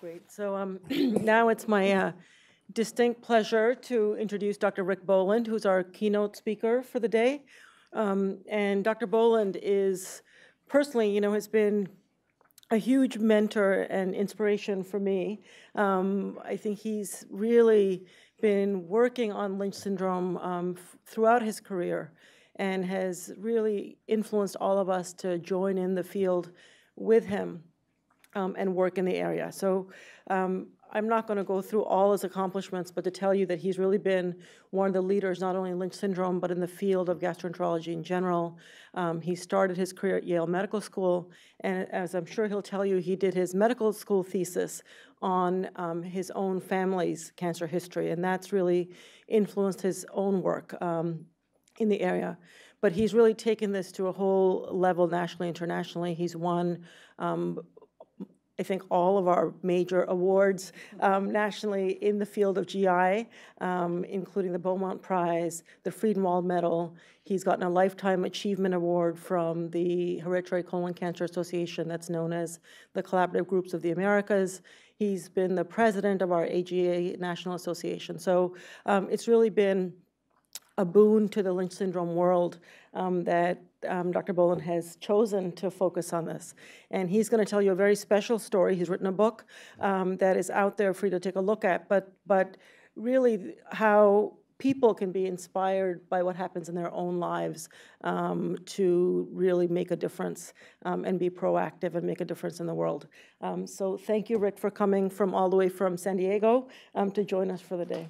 Great. So now it's my distinct pleasure to introduce Dr. Rick Boland, who's our keynote speaker for the day. And Dr. Boland is personally, has been a huge mentor and inspiration for me. I think he's really been working on Lynch syndrome throughout his career and has really influenced all of us to join in the field with him and work in the area. So I'm not going to go through all his accomplishments, but to tell you that he's really been one of the leaders, not only in Lynch syndrome, but in the field of gastroenterology in general. He started his career at Yale Medical School, and as I'm sure he'll tell you, he did his medical school thesis on his own family's cancer history, and that's really influenced his own work in the area. But he's really taken this to a whole level nationally, internationally. He's won I think all of our major awards nationally in the field of GI, including the Beaumont Prize, the Friedenwald Medal. He's gotten a Lifetime Achievement Award from the Hereditary Colon Cancer Association, that's known as the Collaborative Groups of the Americas. He's been the president of our AGA National Association. So it's really been a boon to the Lynch syndrome world that Dr. Boland has chosen to focus on this. And he's going to tell you a very special story. He's written a book that is out there for you to take a look at, but really how people can be inspired by what happens in their own lives to really make a difference and be proactive and make a difference in the world. So thank you, Rick, for coming from all the way from San Diego to join us for the day.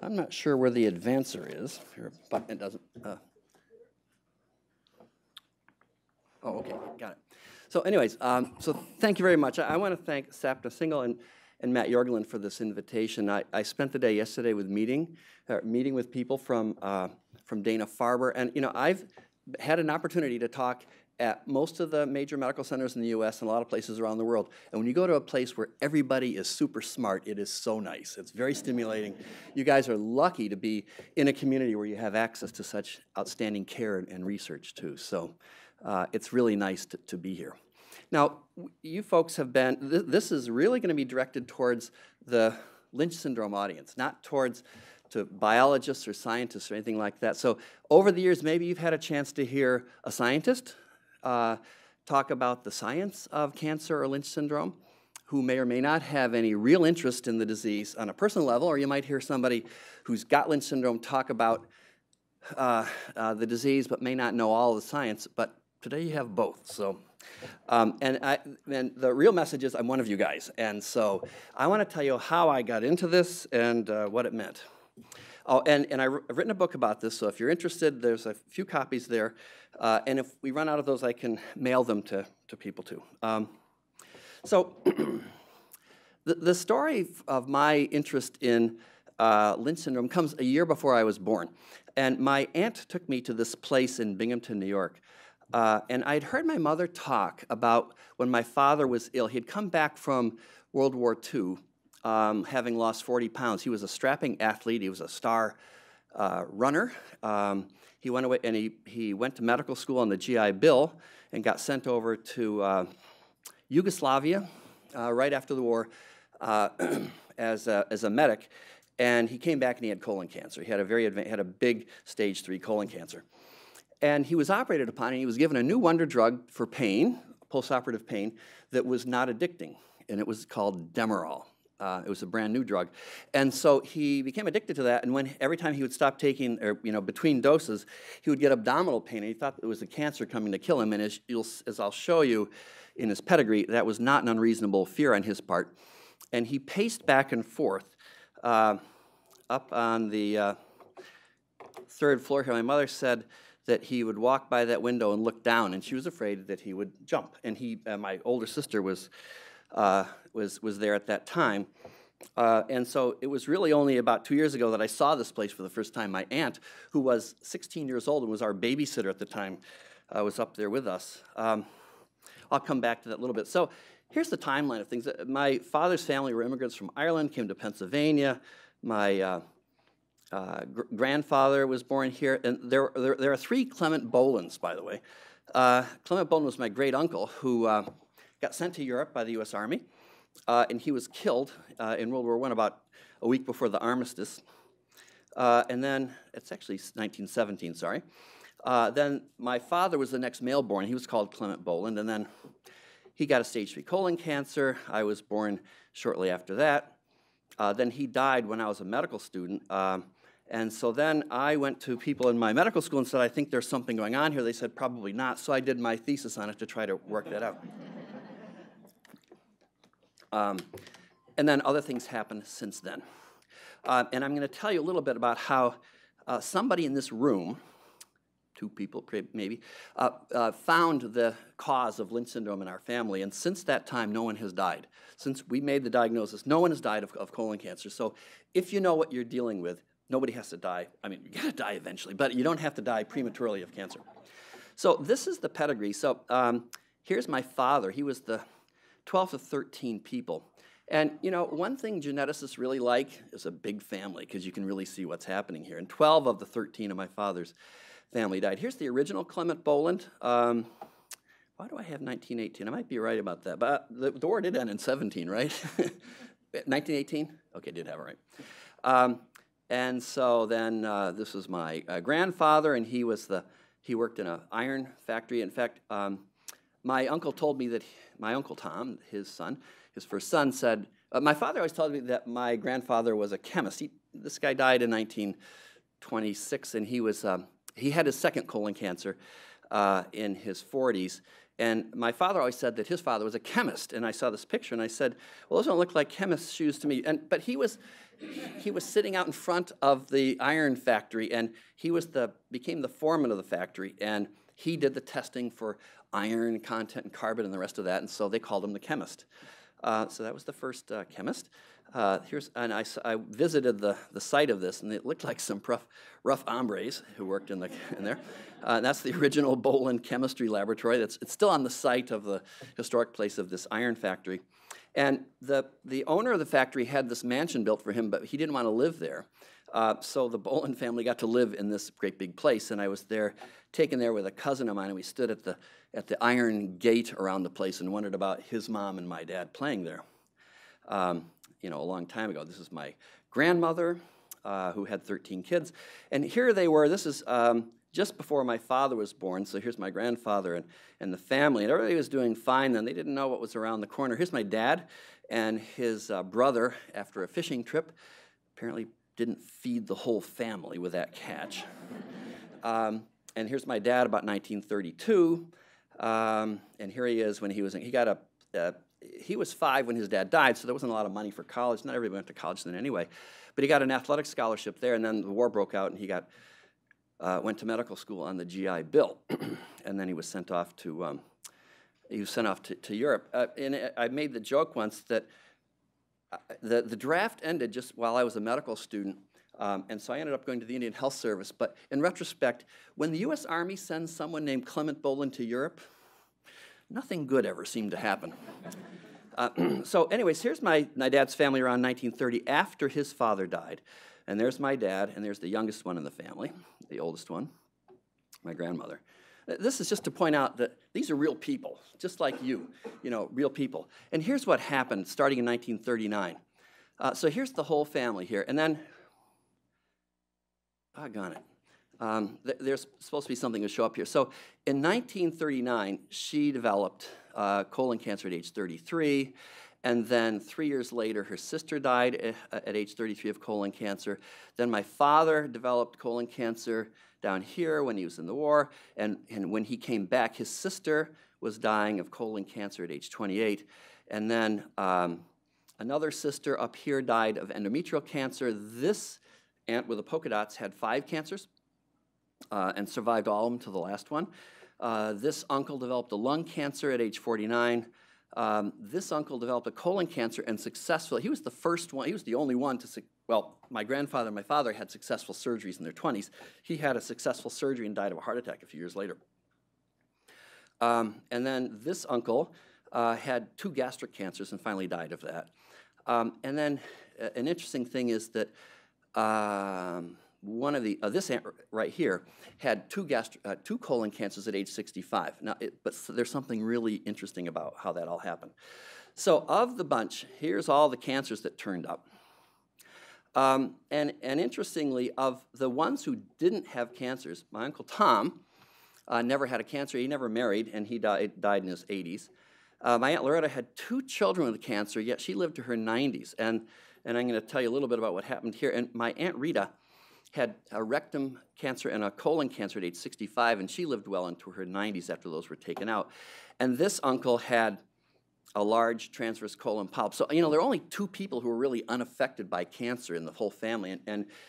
I'm not sure where the advancer is. Your button doesn't. Oh, okay, got it. So, anyways, so thank you very much. I want to thank Sapna Singhal and Matt Yorgelin for this invitation. I spent the day yesterday with meeting with people from Dana-Farber, and I've had an opportunity to talk at most of the major medical centers in the U.S. and a lot of places around the world. And when you go to a place where everybody is super smart, it is so nice. It's very stimulating. You guys are lucky to be in a community where you have access to such outstanding care and research, too. So it's really nice to be here. Now, you folks have been, this is really going to be directed towards the Lynch syndrome audience, not towards to biologists or scientists or anything like that. So over the years, maybe you've had a chance to hear a scientist talk about the science of cancer or Lynch syndrome, who may or may not have any real interest in the disease on a personal level, or you might hear somebody who's got Lynch syndrome talk about the disease but may not know all the science. But today you have both. So, and the real message is I'm one of you guys. And so I want to tell you how I got into this and what it meant. Oh, and I've written a book about this, so if you're interested, there's a few copies there. And if we run out of those, I can mail them to people, too. So the story of my interest in Lynch syndrome comes a year before I was born. And my aunt took me to this place in Binghamton, New York. And I'd heard my mother talk about when my father was ill. He'd come back from World War II. Having lost 40 pounds. He was a strapping athlete. He was a star runner. He went away and he went to medical school on the GI Bill and got sent over to Yugoslavia right after the war as a medic. And he came back and he had colon cancer. He had a big stage 3 colon cancer. And he was operated upon and he was given a new wonder drug for pain, postoperative pain, that was not addicting. And it was called Demerol. It was a brand new drug, and so he became addicted to that. And when every time he would stop taking, or between doses, he would get abdominal pain, and he thought it was the cancer coming to kill him. And as I'll show you in his pedigree, that was not an unreasonable fear on his part. And he paced back and forth up on the 3rd floor here. My mother said that he would walk by that window and look down, and she was afraid that he would jump. And he, my older sister, was there at that time. And so it was really only about 2 years ago that I saw this place for the first time. My aunt, who was 16 years old and was our babysitter at the time, was up there with us. I'll come back to that a little bit. So here's the timeline of things. My father's family were immigrants from Ireland, came to Pennsylvania. My grandfather was born here. And there are three Clement Bolands, by the way. Clement Boland was my great uncle who got sent to Europe by the US Army. And he was killed in World War I about a week before the armistice. And then, it's actually 1917, sorry. Then my father was the next male born. He was called Clement Boland. And then he got a stage 3 colon cancer. I was born shortly after that. Then he died when I was a medical student. And so then I went to people in my medical school and said, I think there's something going on here. They said, probably not. So I did my thesis on it to try to work that out. And then other things happened since then. And I'm going to tell you a little bit about how somebody in this room, two people maybe, found the cause of Lynch syndrome in our family. And since that time, no one has died. Since we made the diagnosis, no one has died of colon cancer. So if you know what you're dealing with, nobody has to die. I mean, you're going to die eventually, but you don't have to die prematurely of cancer. So this is the pedigree. So here's my father. He was the 12th of 13 people. And you know, one thing geneticists really like is a big family, because you can really see what's happening here. And 12 of the 13 of my father's family died. Here's the original Clement Boland. Why do I have 1918? I might be right about that, but the war did end in 17, right? 1918? Okay, did have it right. And so then this was my grandfather, and he worked in an iron factory. In fact, my uncle told me that my uncle Tom, his first son, said, my father always told me that my grandfather was a chemist. This guy died in 1926, and he had his second colon cancer in his 40s. And my father always said that his father was a chemist. And I saw this picture, and I said, well, those don't look like chemist's shoes to me. But he was sitting out in front of the iron factory, and he was became the foreman of the factory. And he did the testing for iron content and carbon and the rest of that, and so they called him the chemist. So that was the first chemist. And I visited the site of this, and it looked like some rough hombres who worked in there. That's the original Boland Chemistry Laboratory. It's still on the site of the historic place of this iron factory. And the owner of the factory had this mansion built for him, but he didn't want to live there. So the Boland family got to live in this great big place, and I was taken there with a cousin of mine, and we stood at the iron gate around the place and wondered about his mom and my dad playing there. You know, a long time ago. This is my grandmother, who had 13 kids, and here they were. This is just before my father was born, so here's my grandfather and the family, and everybody was doing fine then. They didn't know what was around the corner. Here's my dad and his brother after a fishing trip. Apparently didn't feed the whole family with that catch. And here's my dad about 1932, and here he is when he was 5 when his dad died, so there wasn't a lot of money for college. Not everybody went to college then anyway, but he got an athletic scholarship there, and then the war broke out, and he went to medical school on the GI Bill, and then he was sent off to Europe. And I made the joke once that the draft ended just while I was a medical student. And so I ended up going to the Indian Health Service. But in retrospect, when the US Army sends someone named Clement Boland to Europe, nothing good ever seemed to happen. So anyways, here's my dad's family around 1930 after his father died. And there's my dad, and there's the youngest one in the family, the oldest one, my grandmother. This is just to point out that these are real people, just like you know, real people. And here's what happened starting in 1939. So here's the whole family here. And then doggone it. There's supposed to be something to show up here. So in 1939, she developed colon cancer at age 33. And then 3 years later, her sister died at age 33 of colon cancer. Then my father developed colon cancer down here when he was in the war. And when he came back, his sister was dying of colon cancer at age 28. And then another sister up here died of endometrial cancer. This aunt with the polka dots had 5 cancers and survived all of them to the last one. This uncle developed a lung cancer at age 49. This uncle developed a colon cancer and successfully, he was the first one, he was the only one to, well, my grandfather and my father had successful surgeries in their 20s. He had a successful surgery and died of a heart attack a few years later. And then this uncle had 2 gastric cancers and finally died of that. And then an interesting thing is that One of the this aunt right here had two colon cancers at age 65. Now, but there's something really interesting about how that all happened. So of the bunch, here's all the cancers that turned up. And interestingly, of the ones who didn't have cancers, my Uncle Tom never had a cancer. He never married, and he died in his 80s. My Aunt Loretta had two children with cancer, yet she lived to her 90s. And I'm going to tell you a little bit about what happened here. And my Aunt Rita had a rectum cancer and a colon cancer at age 65, and she lived well into her 90s after those were taken out. And this uncle had a large transverse colon polyp. So, you know, there are only two people who were really unaffected by cancer in the whole family. And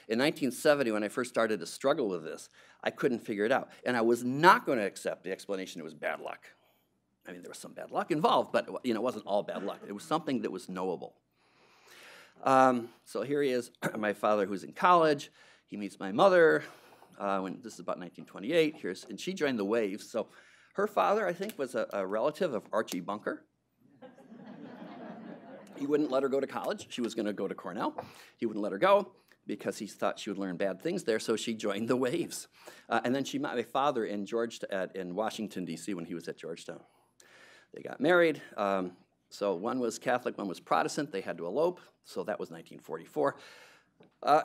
in 1970, when I first started to struggle with this, I couldn't figure it out. And I was not going to accept the explanation it was bad luck. I mean, there was some bad luck involved, but you know, it wasn't all bad luck. It was something that was knowable. So here he is, my father, who's in college. He meets my mother. This is about 1928. And she joined the Waves. So her father, I think, was a relative of Archie Bunker. He wouldn't let her go to college. She was going to go to Cornell. He wouldn't let her go because he thought she would learn bad things there, so she joined the Waves. And then she met my father in, in Washington, D.C. when he was at Georgetown. They got married. So one was Catholic, one was Protestant. They had to elope, so that was 1944.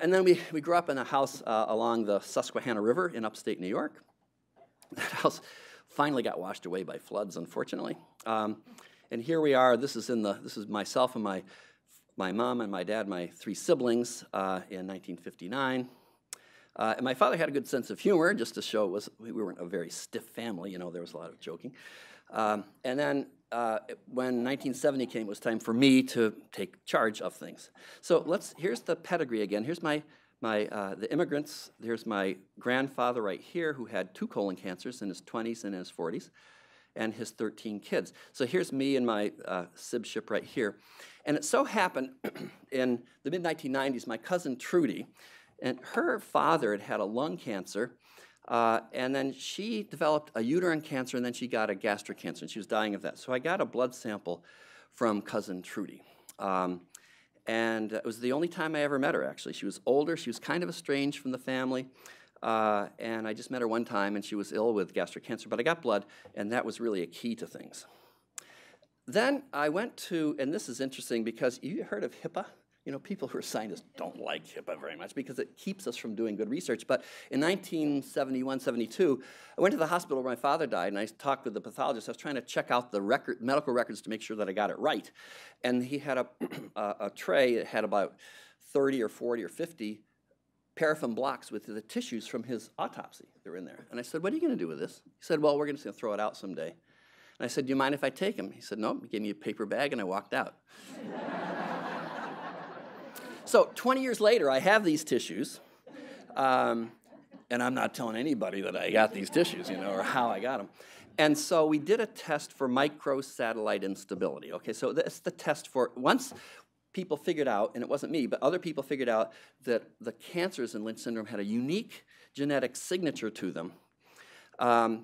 And then we grew up in a house along the Susquehanna River in upstate New York. That house finally got washed away by floods, unfortunately. And here we are. This is myself and my mom and my dad, my three siblings in 1959. And my father had a good sense of humor, just to show we weren't a very stiff family. You know, there was a lot of joking. And then when 1970 came, it was time for me to take charge of things. So here's the pedigree again. Here's the immigrants. Here's my grandfather right here, who had two colon cancers in his 20s and in his 40s, and his 13 kids. So here's me and my sibship right here. And it so happened in the mid-1990s, my cousin Trudy, and her father had a lung cancer, and then she developed a uterine cancer, and then she got a gastric cancer, and she was dying of that. So I got a blood sample from cousin Trudy. And it was the only time I ever met her, actually. She was older. She was kind of estranged from the family. And I just met her one time, and she was ill with gastric cancer, but I got blood, and that was really a key to things. Then I went to, and this is interesting because you heard of HIPAA? You know, people who are scientists don't like HIPAA very much because it keeps us from doing good research. But in 1971, 72, I went to the hospital where my father died, and I talked with the pathologist. I was trying to check out the medical records to make sure that I got it right. And he had a tray that had about 30 or 40 or 50 paraffin blocks with the tissues from his autopsy that were in there. And I said, what are you going to do with this? He said, well, we're just going to throw it out someday. And I said, do you mind if I take them? He said, no. He gave me a paper bag, and I walked out. So 20 years later, I have these tissues. And I'm not telling anybody that I got these tissues, you know, or how I got them. And so we did a test for microsatellite instability. Okay, so that's the test for once people figured out, and it wasn't me, but other people figured out that the cancers in Lynch syndrome had a unique genetic signature to them. I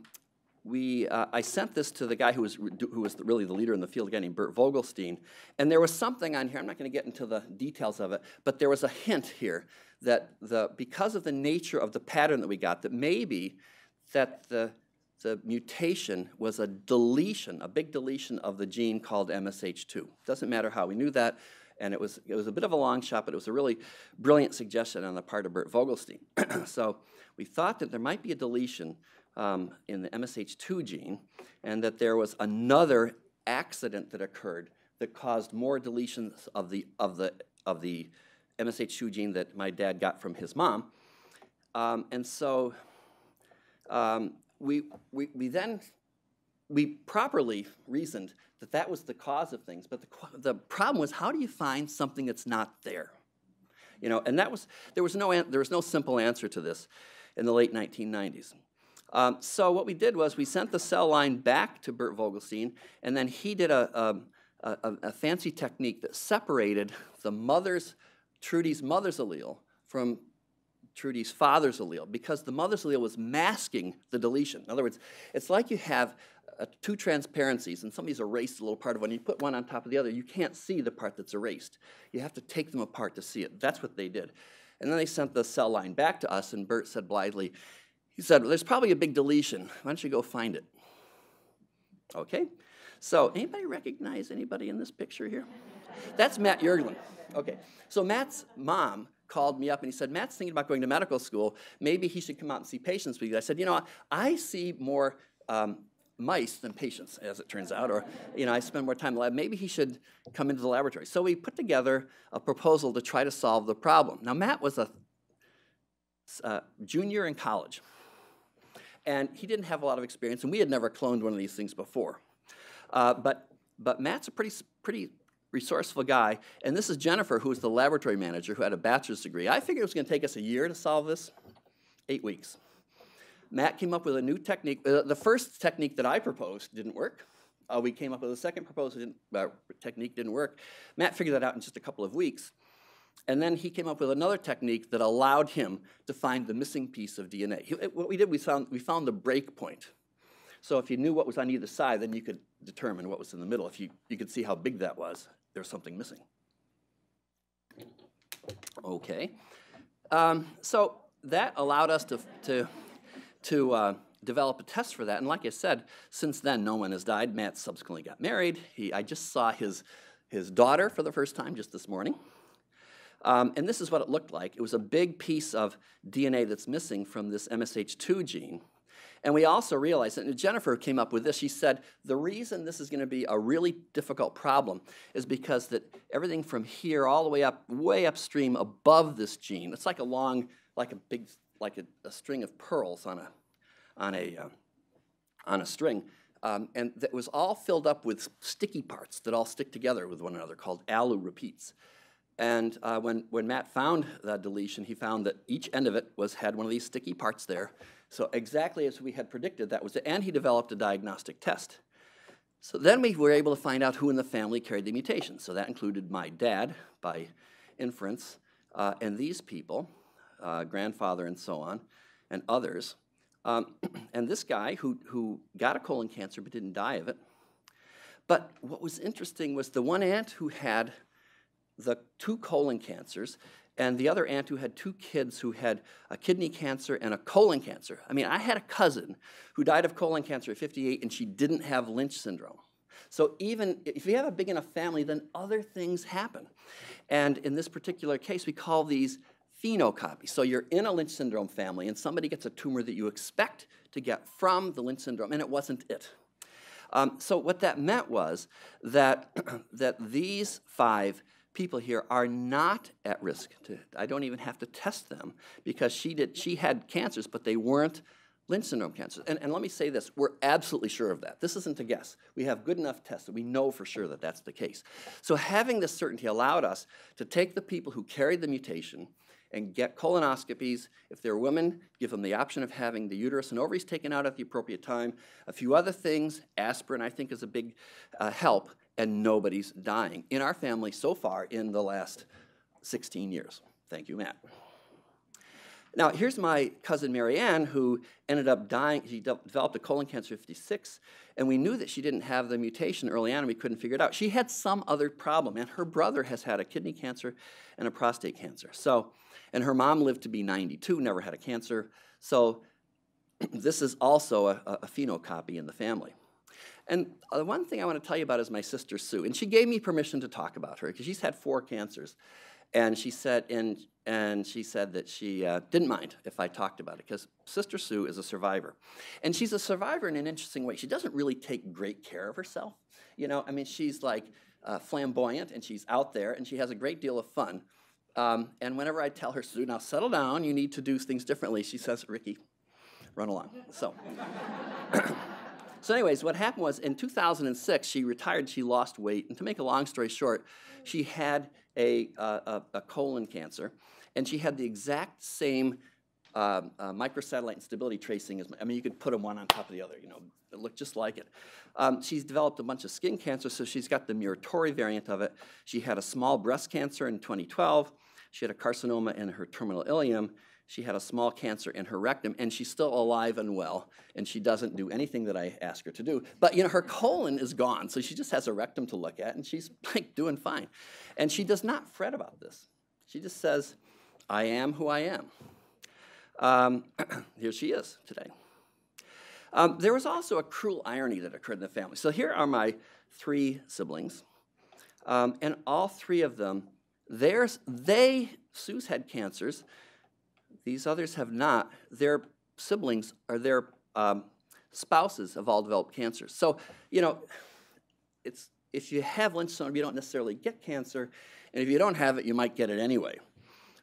sent this to the guy who was really the leader in the field, a guy named Bert Vogelstein, and there was something on here. I'm not going to get into the details of it, but there was a hint here that because of the nature of the pattern that we got, that maybe that the mutation was a deletion, a big deletion of the gene called MSH2. Doesn't matter how we knew that, and it was a bit of a long shot, but it was a really brilliant suggestion on the part of Bert Vogelstein. So we thought that there might be a deletion in the MSH2 gene, and that there was another accident that occurred that caused more deletions of the MSH2 gene that my dad got from his mom, and so. We properly reasoned that that was the cause of things, but the problem was, how do you find something that's not there? You know, and that was, there was no simple answer to this in the late 1990s. So what we did was we sent the cell line back to Bert Vogelstein, and then he did a fancy technique that separated the Trudy's mother's allele from Trudy's father's allele, because the mother's allele was masking the deletion. In other words, it's like you have two transparencies, and somebody's erased a little part of one. You put one on top of the other, you can't see the part that's erased. You have to take them apart to see it. That's what they did. And then they sent the cell line back to us, and Bert said blithely, he said, there's probably a big deletion. Why don't you go find it? Okay. So anybody recognize anybody in this picture here? That's Matt Yorgelin. Okay. So Matt's mom called me up and he said, Matt's thinking about going to medical school. Maybe he should come out and see patients with you. I said, you know, I see more mice than patients, as it turns out, or you know, I spend more time in the lab. Maybe he should come into the laboratory. So we put together a proposal to try to solve the problem. Now, Matt was a junior in college, and he didn't have a lot of experience, and we had never cloned one of these things before. But Matt's a pretty resourceful guy, and this is Jennifer, who was the laboratory manager, who had a bachelor's degree. I figured it was going to take us a year to solve this, 8 weeks. Matt came up with a new technique. The first technique that I proposed didn't work. We came up with a second technique didn't work. Matt figured that out in just a couple of weeks. And then he came up with another technique that allowed him to find the missing piece of DNA. What we did, we found the break point. So if you knew what was on either side, then you could determine what was in the middle. If you could see how big that was, there was something missing. Okay. So that allowed us to develop a test for that. And like I said, since then, no one has died. Matt subsequently got married. I just saw his daughter for the first time just this morning. And this is what it looked like. It was a big piece of DNA that's missing from this MSH2 gene. And we also realized, and Jennifer came up with this, she said, the reason this is going to be a really difficult problem is because that everything from here all the way up, way upstream above this gene, it's like a long, like a big, like a string of pearls on a string. And that was all filled up with sticky parts that all stick together with one another called alu repeats. And when Matt found that deletion, he found that each end of it had one of these sticky parts there. So exactly as we had predicted, that was it. And he developed a diagnostic test. So then we were able to find out who in the family carried the mutation. So that included my dad, by inference, and these people, grandfather and so on, and others. And this guy who got a colon cancer but didn't die of it. But what was interesting was the one aunt who had the two colon cancers, and the other aunt who had two kids who had a kidney cancer and a colon cancer. I mean, I had a cousin who died of colon cancer at 58, and she didn't have Lynch syndrome. So even if you have a big enough family, then other things happen. And in this particular case, we call these phenocopies. So you're in a Lynch syndrome family, and somebody gets a tumor that you expect to get from the Lynch syndrome, and it wasn't it. So what that meant was that, these five people here are not at risk. I don't even have to test them because she had cancers, but they weren't Lynch syndrome cancers. And let me say this, we're absolutely sure of that. This isn't a guess. We have good enough tests that we know for sure that that's the case. So having this certainty allowed us to take the people who carried the mutation and get colonoscopies. If they're women, give them the option of having the uterus and ovaries taken out at the appropriate time. A few other things, aspirin I think is a big help. And nobody's dying in our family so far in the last 16 years. Thank you, Matt. Now, here's my cousin Marianne, who ended up dying. She developed a colon cancer at 56, and we knew that she didn't have the mutation early on, and we couldn't figure it out. She had some other problem, and her brother has had a kidney cancer and a prostate cancer. So, and her mom lived to be 92, never had a cancer. So this is also a phenocopy in the family. And the one thing I want to tell you about is my sister, Sue. And she gave me permission to talk about her, because she's had 4 cancers. And she said, that she didn't mind if I talked about it, because Sister Sue is a survivor. And she's a survivor in an interesting way. She doesn't really take great care of herself. You know, I mean, she's like flamboyant, and she's out there, and she has a great deal of fun. And whenever I tell her, Sue, now settle down, you need to do things differently, she says, Ricky, run along. So. So anyways, what happened was in 2006, she retired, she lost weight. And to make a long story short, she had a colon cancer. And she had the exact same microsatellite instability tracing. I mean, you could put them one on top of the other. You know, it looked just like it. She's developed a bunch of skin cancer, so she's got the Muratori variant of it. She had a small breast cancer in 2012. She had a carcinoma in her terminal ileum. She had a small cancer in her rectum, and she's still alive and well, and she doesn't do anything that I ask her to do. But you know, her colon is gone, so she just has a rectum to look at, and she's like doing fine. And she does not fret about this. She just says, I am who I am. Here she is today. There was also a cruel irony that occurred in the family. So here are my three siblings, and all three of them, Sue's had cancers. These others have not. Their siblings or their spouses have all developed cancers. So, you know, it's, if you have Lynch syndrome, you don't necessarily get cancer, and if you don't have it, you might get it anyway.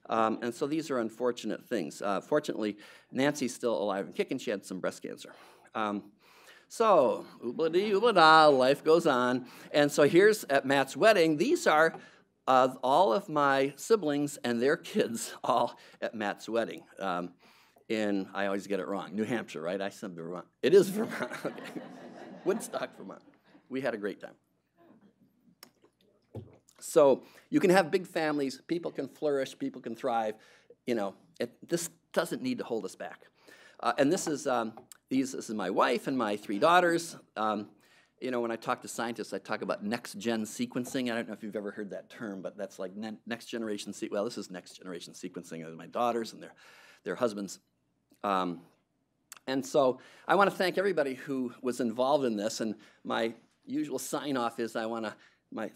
And so these are unfortunate things. Fortunately, Nancy's still alive and kicking. She had some breast cancer. So, oobla-dee, oobla-da, life goes on. And so here's at Matt's wedding. These are all of my siblings and their kids all at Matt's wedding. In, I always get it wrong, New Hampshire, right? I said Vermont. It is Vermont, okay. Woodstock, Vermont. We had a great time. So you can have big families, people can flourish, people can thrive. You know, this doesn't need to hold us back. And this is, this is my wife and my three daughters. You know, when I talk to scientists, I talk about next-gen sequencing. I don't know if you've ever heard that term, but that's like next-generation sequencing. Well, this is next-generation sequencing of my daughters and their husbands. And so I want to thank everybody who was involved in this. And my usual sign-off is I want to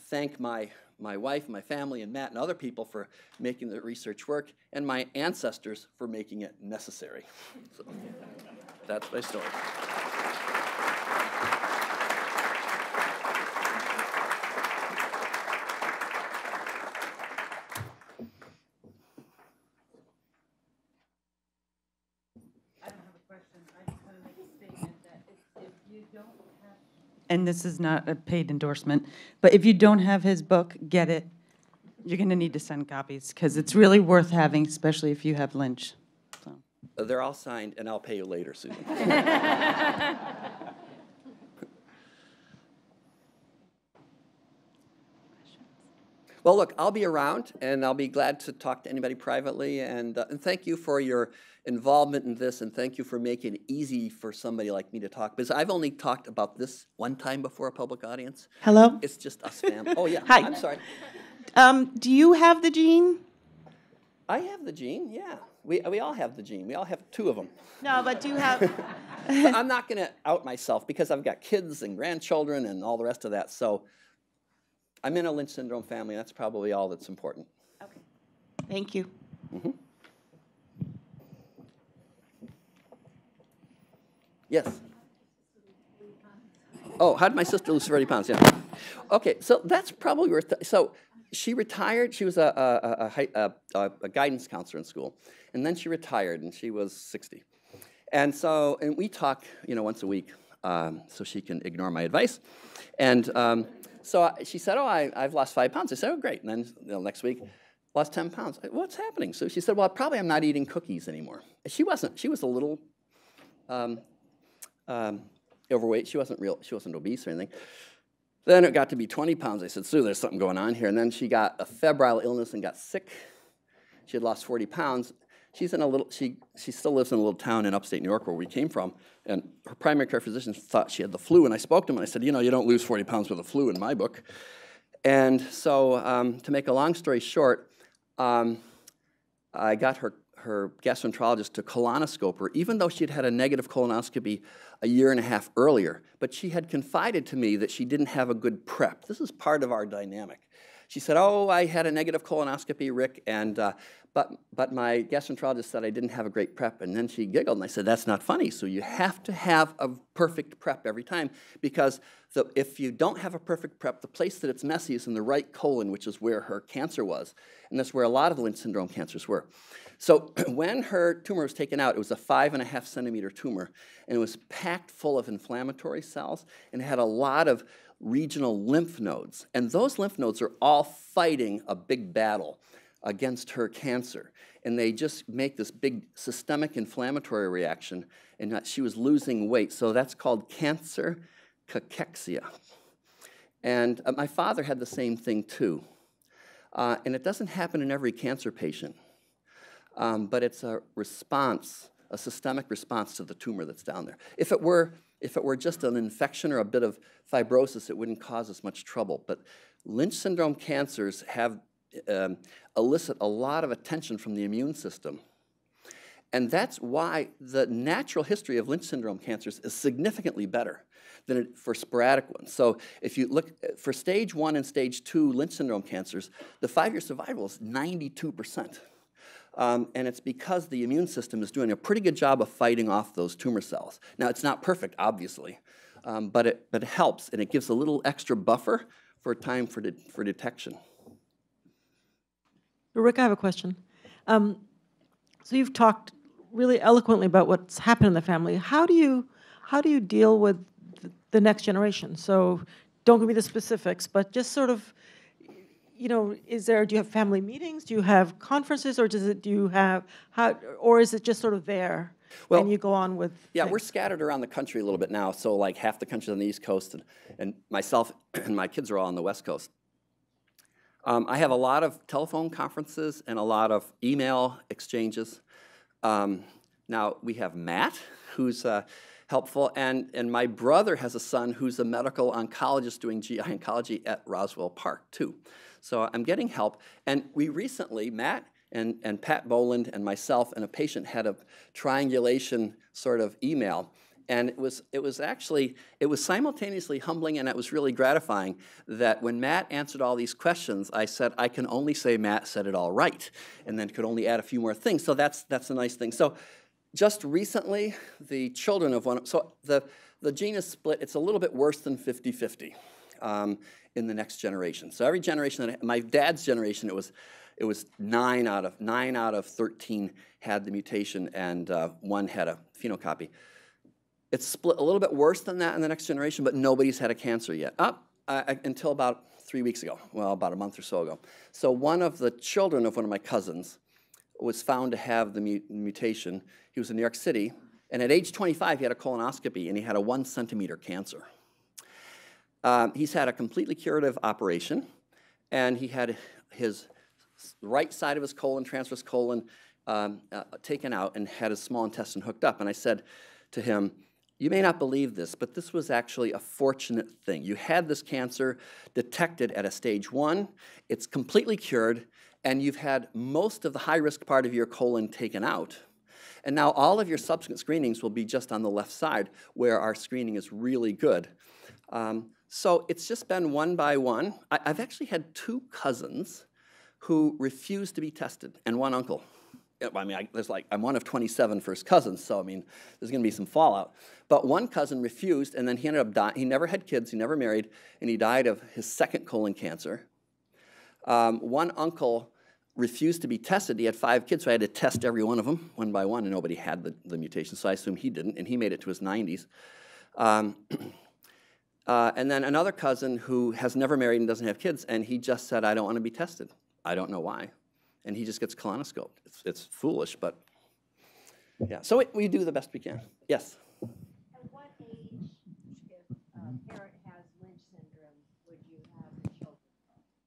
thank my wife, my family, and Matt and other people for making the research work, and my ancestors for making it necessary. So that's my story. I don't have a question. I just want to make a statement that if you don't have, and this is not a paid endorsement, but if you don't have his book, get it. You're going to need to send copies because it's really worth having, especially if you have Lynch. So. They're all signed, and I'll pay you later, Susan. Well, look, I'll be around, and I'll be glad to talk to anybody privately. And thank you for your involvement in this, and thank you for making it easy for somebody like me to talk. Because I've only talked about this one time before a public audience. Hello? It's just us, fam. Oh, yeah. Hi. I'm sorry. Do you have the gene? I have the gene, yeah. We all have the gene. We all have two of them. No, but do you have... But I'm not going to out myself because I've got kids and grandchildren and all the rest of that. So... I'm in a Lynch syndrome family. That's probably all that's important. Okay. Thank you. Mm-hmm. Yes. Oh, how'd my sister lose 30 pounds? Yeah. Okay, so that's probably worth it. So she retired. She was a guidance counselor in school. And then she retired, and she was 60. And so, and we talk, you know, once a week, so she can ignore my advice. And... so she said, oh, I've lost 5 pounds. I said, oh, great. And then you know, next week, lost 10 pounds. I said, what's happening? So she said, well, probably I'm not eating cookies anymore. She wasn't. She was a little overweight. She wasn't obese or anything. Then it got to be 20 pounds. I said, Sue, there's something going on here. And then she got a febrile illness and got sick. She had lost 40 pounds. She's in a little, she still lives in a little town in upstate New York where we came from, and her primary care physician thought she had the flu, and I spoke to him, and I said, you know, you don't lose 40 pounds with the flu in my book. And so, to make a long story short, I got her gastroenterologist to colonoscope her, even though she'd had a negative colonoscopy a year and a half earlier, but she had confided to me that she didn't have a good prep. This is part of our dynamic. She said, oh, I had a negative colonoscopy, Rick, and but my gastroenterologist said I didn't have a great prep. And then she giggled, and I said, that's not funny. So you have to have a perfect prep every time, because if you don't have a perfect prep, the place that it's messy is in the right colon, which is where her cancer was. And that's where a lot of Lynch syndrome cancers were. So when her tumor was taken out, it was a 5.5 centimeter tumor, and it was packed full of inflammatory cells and had a lot of regional lymph nodes. And those lymph nodes are all fighting a big battle against her cancer. And they just make this big systemic inflammatory reaction, and she was losing weight. So that's called cancer cachexia. And my father had the same thing too. And it doesn't happen in every cancer patient, but it's a response, a systemic response to the tumor that's down there. If it were just an infection or a bit of fibrosis, it wouldn't cause us much trouble. But Lynch syndrome cancers have elicit a lot of attention from the immune system. And that's why the natural history of Lynch syndrome cancers is significantly better than it, for sporadic ones. So if you look for stage 1 and stage 2 Lynch syndrome cancers, the 5-year survival is 92%. And it's because the immune system is doing a pretty good job of fighting off those tumor cells. Now, it's not perfect, obviously, but it helps, and it gives a little extra buffer for time for detection. Rick, I have a question. So you've talked really eloquently about what's happened in the family. How do you deal with the next generation? So don't give me the specifics, but just sort of, you know, do you have family meetings? Do you have conferences, or or is it just sort of there? Well, and you go on with things? We're scattered around the country a little bit now. So like half the country's on the East Coast, and myself and my kids are all on the West Coast. I have a lot of telephone conferences and a lot of email exchanges. Now, we have Matt, who's helpful, and my brother has a son who's a medical oncologist doing GI oncology at Roswell Park, too. So I'm getting help. And we recently, Matt and Pat Boland and myself and a patient had a triangulation sort of email. And it was simultaneously humbling, and it was really gratifying that when Matt answered all these questions, I said, I can only say Matt said it all right, and then could only add a few more things. So that's a nice thing. So just recently, the children of one, so the gene is split. It's a little bit worse than 50-50 in the next generation. So every generation, my dad's generation, it was 9 out of 13 had the mutation, and 1 had a phenocopy. It's split a little bit worse than that in the next generation, but nobody's had a cancer yet, until about 3 weeks ago, well, about a month or so ago. So one of the children of one of my cousins was found to have the mutation. He was in New York City, and at age 25, he had a colonoscopy, and he had a 1-centimeter cancer. He's had a completely curative operation, and he had his right side of his colon, transverse colon, taken out, and had his small intestine hooked up. And I said to him, you may not believe this, but this was actually a fortunate thing. You had this cancer detected at a stage 1, it's completely cured, and you've had most of the high-risk part of your colon taken out. And now all of your subsequent screenings will be just on the left side, where our screening is really good. So it's just been one by one. I've actually had 2 cousins who refused to be tested, and 1 uncle. I mean, I'm one of 27 first cousins, so I mean, there's going to be some fallout. But 1 cousin refused, and then he ended up dying. He never had kids, he never married, and he died of his 2nd colon cancer. 1 uncle refused to be tested. He had 5 kids, so I had to test every one of them, one by one, and nobody had the mutation, so I assume he didn't, and he made it to his 90s. And then another cousin who has never married and doesn't have kids, and he just said, I don't want to be tested. I don't know why. And he just gets colonoscoped. It's foolish, but yeah. So we do the best we can. Yes? At what age, if a parent has Lynch syndrome, would you have the children?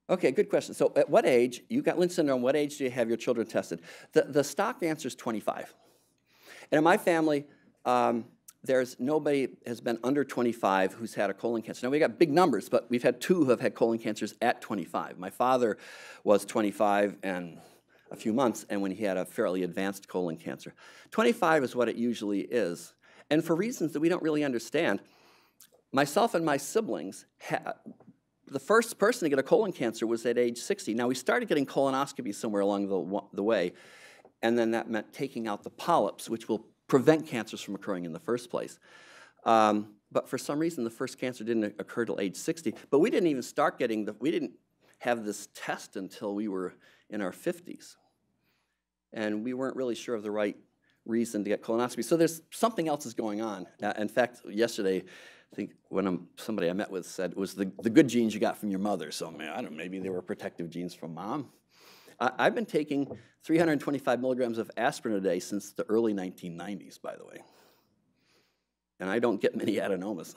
Okay, good question. So at what age, you got Lynch syndrome, what age do you have your children tested? The stock answer is 25. And in my family, there's nobody has been under 25 who's had a colon cancer. Now, we got big numbers, but we've had 2 who have had colon cancers at 25. My father was 25 and a few months, and when he had a fairly advanced colon cancer. 25 is what it usually is. And for reasons that we don't really understand, myself and my siblings, the first person to get a colon cancer was at age 60. Now, we started getting colonoscopies somewhere along the way, and then that meant taking out the polyps, which will prevent cancers from occurring in the first place. But for some reason, the first cancer didn't occur till age 60. But we didn't even start getting we didn't have this test until we were in our 50s. And we weren't really sure of the right reason to get colonoscopy. So there's something else is going on. In fact, yesterday, I think somebody I met with said, it was the good genes you got from your mother. So man, I don't know, maybe they were protective genes from mom. I've been taking 325 milligrams of aspirin a day since the early 1990s, by the way. And I don't get many adenomas.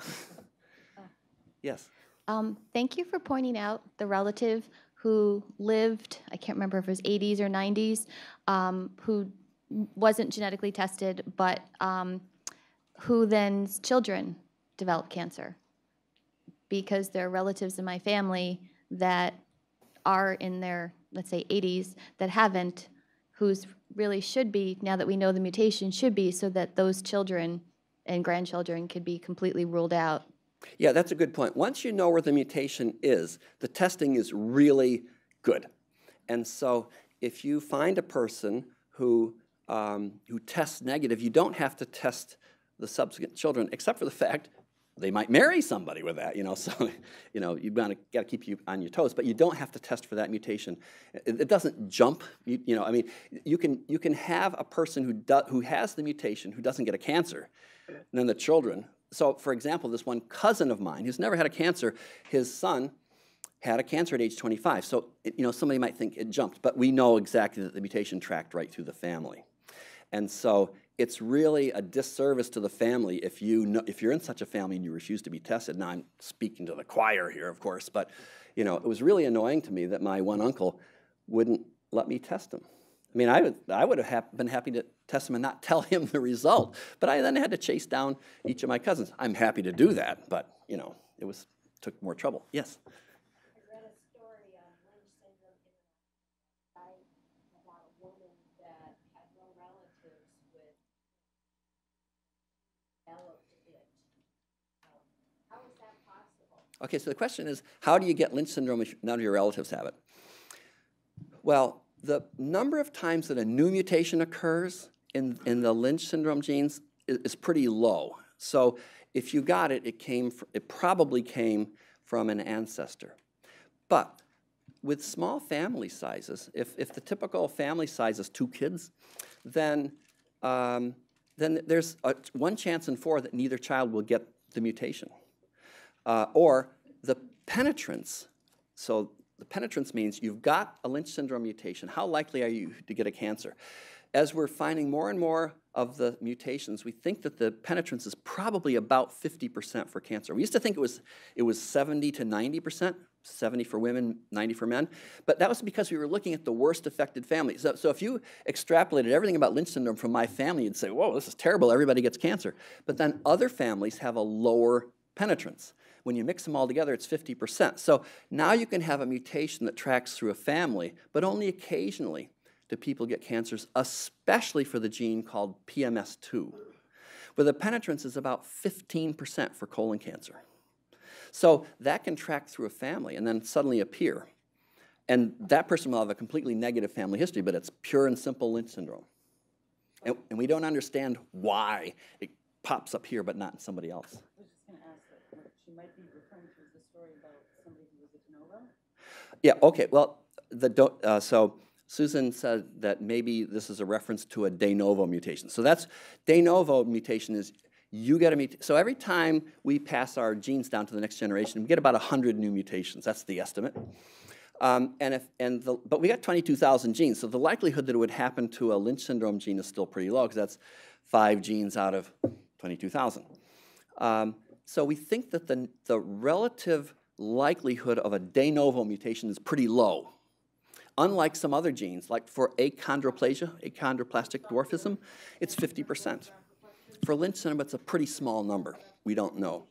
Yes? Thank you for pointing out the relative who lived, I can't remember if it was 80s or 90s, who wasn't genetically tested, but who then's children developed cancer. Because there are relatives in my family that are in their let's say 80s, that haven't, who's really should be, now that we know the mutation should be, so that those children and grandchildren could be completely ruled out? Yeah, that's a good point. Once you know where the mutation is, the testing is really good. And so if you find a person who tests negative, you don't have to test the subsequent children, except for the fact they might marry somebody with that, you know. So, you know, you've got to keep you on your toes, but you don't have to test for that mutation. It doesn't jump, you know. I mean, you can have a person who has the mutation who doesn't get a cancer, and then the children. So, for example, this one cousin of mine who's never had a cancer, his son had a cancer at age 25. So, you know, somebody might think it jumped, but we know exactly that the mutation tracked right through the family, and so. It's really a disservice to the family if you know, if you're in such a family and you refuse to be tested. Now I'm speaking to the choir here, of course, but you know, it was really annoying to me that my one uncle wouldn't let me test him. I mean, I would have been happy to test him and not tell him the result, but I then had to chase down each of my cousins. I'm happy to do that, but you know, it was took more trouble. Yes. Okay, so the question is, how do you get Lynch syndrome if none of your relatives have it? Well, the number of times that a new mutation occurs in the Lynch syndrome genes is pretty low. So if you got it, it probably came from an ancestor. But with small family sizes, if the typical family size is 2 kids, then there's one chance in 4 that neither child will get the mutation. Or the penetrance. So the penetrance means you've got a Lynch syndrome mutation. How likely are you to get a cancer? As we're finding more and more of the mutations, we think that the penetrance is probably about 50% for cancer. We used to think it was 70 to 90%, 70 for women, 90 for men. But that was because we were looking at the worst affected families. So if you extrapolated everything about Lynch syndrome from my family, you'd say, whoa, this is terrible, everybody gets cancer. But then other families have a lower penetrance. When you mix them all together, it's 50%. So now you can have a mutation that tracks through a family, but only occasionally do people get cancers, especially for the gene called PMS2, where the penetrance is about 15% for colon cancer. So that can track through a family and then suddenly appear. And that person will have a completely negative family history, but it's pure and simple Lynch syndrome. And we don't understand why it pops up here, but not in somebody else. Might be referring to the story about somebody who was a Genova? Yeah, okay, well, so Susan said that maybe this is a reference to a de novo mutation. So that's, de novo mutation is, you get a mutation. So every time we pass our genes down to the next generation, we get about 100 new mutations. That's the estimate. But we got 22,000 genes, so the likelihood that it would happen to a Lynch syndrome gene is still pretty low, because that's 5 genes out of 22,000. So we think that the relative likelihood of a de novo mutation is pretty low, unlike some other genes. Like for achondroplasia, achondroplastic dwarfism, it's 50%. For Lynch syndrome, it's a pretty small number. We don't know.